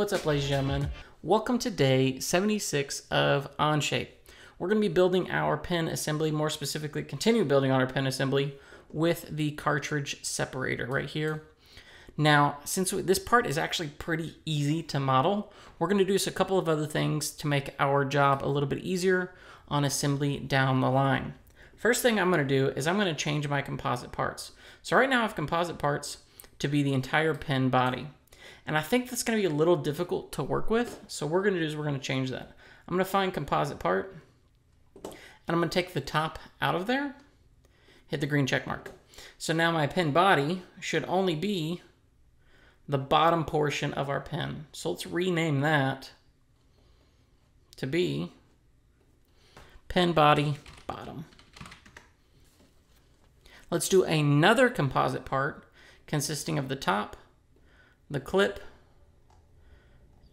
What's up, ladies and gentlemen? Welcome to day 76 of Onshape. We're going to be building our pen assembly, more specifically continue building on our pen assembly with the cartridge separator right here. Now, since this part is actually pretty easy to model, we're going to do just a couple of other things to make our job a little bit easier on assembly down the line. First thing I'm going to do is I'm going to change my composite parts. So right now I have composite parts to be the entire pen body. And I think that's going to be a little difficult to work with. So what we're going to do is we're going to change that. I'm going to find composite part, and I'm going to take the top out of there, hit the green check mark. So now my pen body should only be the bottom portion of our pen. So let's rename that to be pen body bottom. Let's do another composite part consisting of the top, the clip,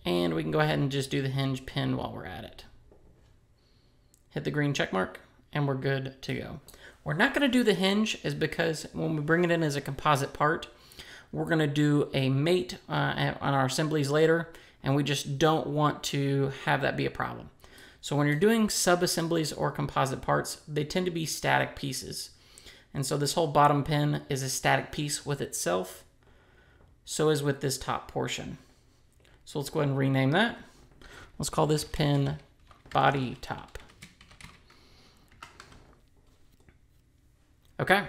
and we can go ahead and just do the hinge pin while we're at it. Hit the green check mark, and we're good to go. We're not going to do the hinge is because when we bring it in as a composite part, we're going to do a mate on our assemblies later, and we just don't want to have that be a problem. So when you're doing sub-assemblies or composite parts, they tend to be static pieces. And so this whole bottom pin is a static piece with itself. So is with this top portion. So let's go ahead and rename that. Let's call this pin body top. Okay.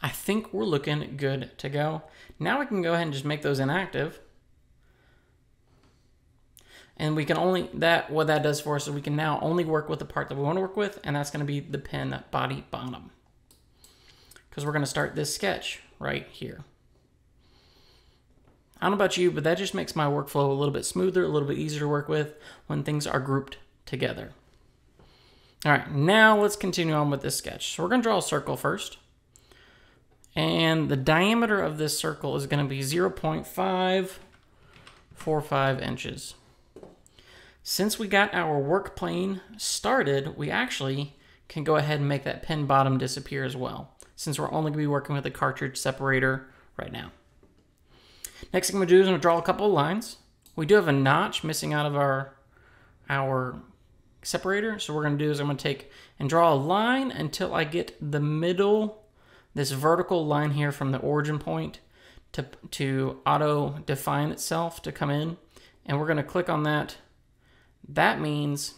I think we're looking good to go. Now we can go ahead and just make those inactive. And we can only, what that does for us is we can now only work with the part that we want to work with, and that's going to be the pen body bottom. Because we're going to start this sketch right here. I don't know about you, but that just makes my workflow a little bit smoother, a little bit easier to work with when things are grouped together. All right, now let's continue on with this sketch. So we're going to draw a circle first. And the diameter of this circle is going to be 0.545 inches. Since we got our work plane started, we actually can go ahead and make that pen bottom disappear as well, since we're only going to be working with a cartridge separator right now. Next thing I'm going to do is I'm going to draw a couple of lines. We do have a notch missing out of our separator, so what we're going to do is I'm going to take and draw a line until I get the middle, this vertical line here from the origin point to auto-define itself to come in, and we're going to click on that. That means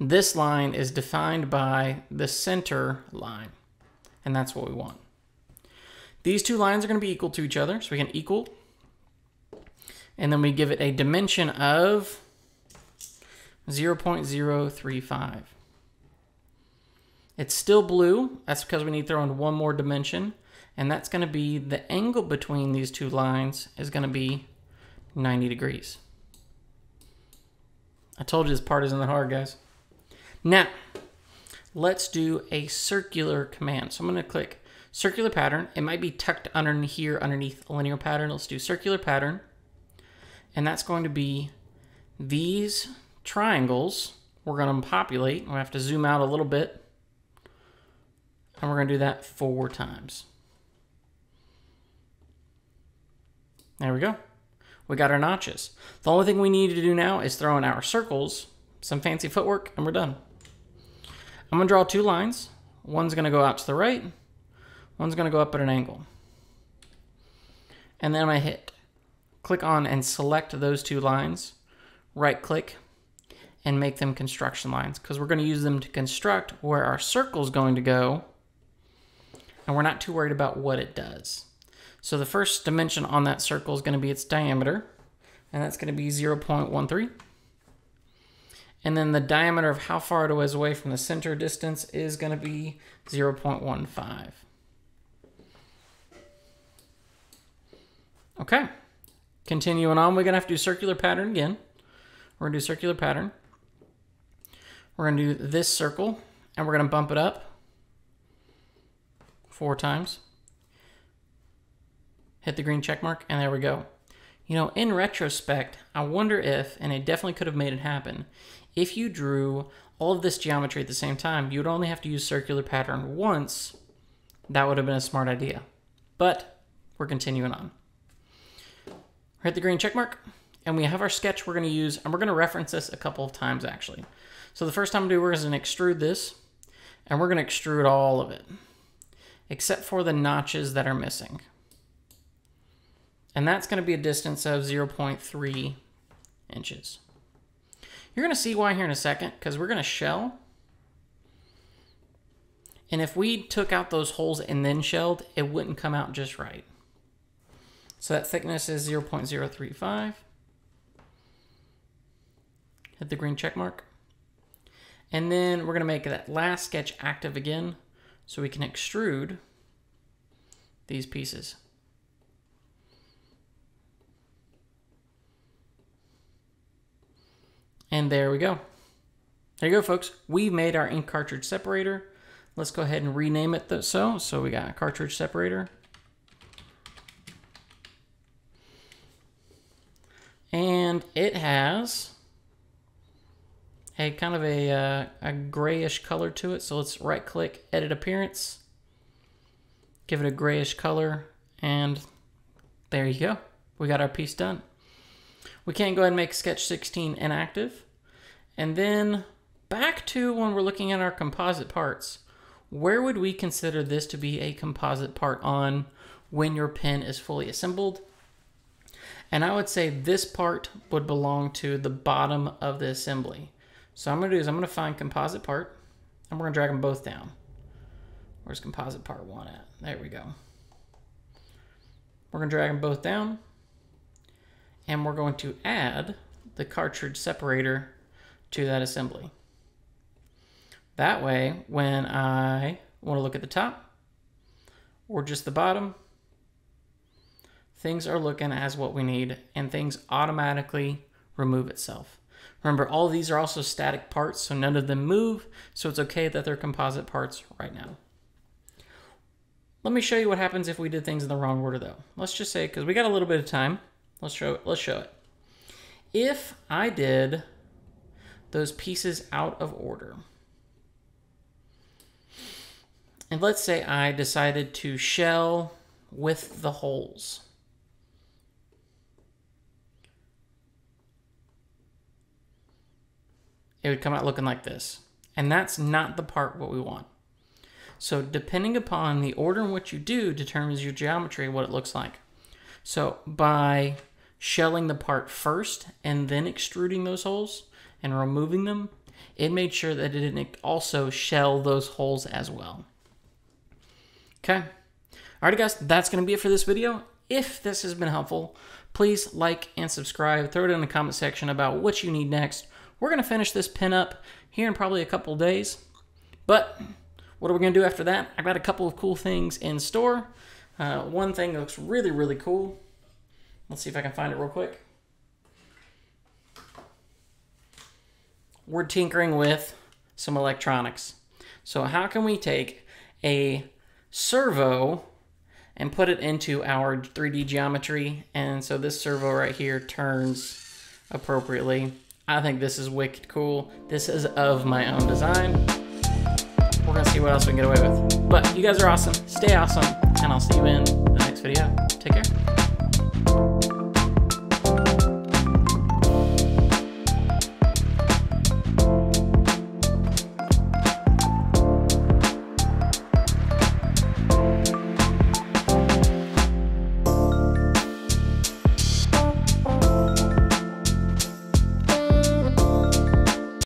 this line is defined by the center line, and that's what we want. These two lines are going to be equal to each other, so we can equal, and then we give it a dimension of 0.035. It's still blue. That's because we need to throw in one more dimension, and that's going to be the angle between these two lines is going to be 90 degrees. I told you this part isn't that hard, guys. Now, let's do a circular command. So I'm going to click circular pattern. It might be tucked underneath here, underneath linear pattern. Let's do circular pattern. And that's going to be these triangles. We're going to populate. We're going to have to zoom out a little bit. And we're going to do that 4 times. There we go. We got our notches. The only thing we need to do now is throw in our circles, some fancy footwork, and we're done. I'm going to draw 2 lines. One's going to go out to the right. One's going to go up at an angle. And then I click on and select those 2 lines, right click, and make them construction lines, because we're going to use them to construct where our circle's going to go, and we're not too worried about what it does. So the first dimension on that circle is going to be its diameter, and that's going to be 0.13. And then the diameter of how far it is away from the center distance is going to be 0.15. Okay, continuing on, we're going to have to do circular pattern again. We're going to do circular pattern. We're going to do this circle, and we're going to bump it up 4 times. Hit the green check mark, and there we go. You know, in retrospect, I wonder if, and I definitely could have made it happen, if you drew all of this geometry at the same time, you would only have to use circular pattern once. That would have been a smart idea. But we're continuing on. Hit the green check mark, and we have our sketch we're going to use, and we're going to reference this a couple of times actually. So the first time we do, we're going to extrude this, and we're going to extrude all of it, except for the notches that are missing. And that's going to be a distance of 0.3 inches. You're going to see why here in a second, because we're going to shell. And if we took out those holes and then shelled, it wouldn't come out just right. So that thickness is 0.035. Hit the green check mark. And then we're going to make that last sketch active again so we can extrude these pieces. And there we go. There you go, folks. We made our ink cartridge separator. Let's go ahead and rename it so we got a cartridge separator. And it has a kind of a grayish color to it. So let's right click, edit appearance, give it a grayish color, and there you go. We got our piece done. We can go ahead and make sketch 16 inactive. And then back to when we're looking at our composite parts. Where would we consider this to be a composite part on when your pen is fully assembled? And I would say this part would belong to the bottom of the assembly. So I'm going to do is I'm going to find composite part, and we're going to drag them both down. Where's composite part 1 at? There we go. We're going to drag them both down, and we're going to add the cartridge separator to that assembly. That way, when I want to look at the top or just the bottom, things are looking as what we need, and things automatically remove itself. Remember, all these are also static parts, so none of them move, so it's okay that they're composite parts right now. Let me show you what happens if we did things in the wrong order, though. Let's just say, because we got a little bit of time, let's show it. If I did those pieces out of order, and let's say I decided to shell with the holes. It would come out looking like this. And that's not the part what we want. So depending upon the order in which you do determines your geometry, what it looks like. So by shelling the part first and then extruding those holes and removing them, it made sure that it didn't also shell those holes as well. Okay. Alrighty guys, that's going to be it for this video. If this has been helpful, please like and subscribe. Throw it in the comment section about what you need next. We're going to finish this pen up here in probably a couple days. But what are we going to do after that? I've got a couple of cool things in store. One thing that looks really, really cool. Let's see if I can find it real quick. We're tinkering with some electronics. So how can we take a servo and put it into our 3D geometry? And so this servo right here turns appropriately. I think this is wicked cool. This is of my own design. We're gonna see what else we can get away with. But you guys are awesome. Stay awesome, and I'll see you in the next video. Take care.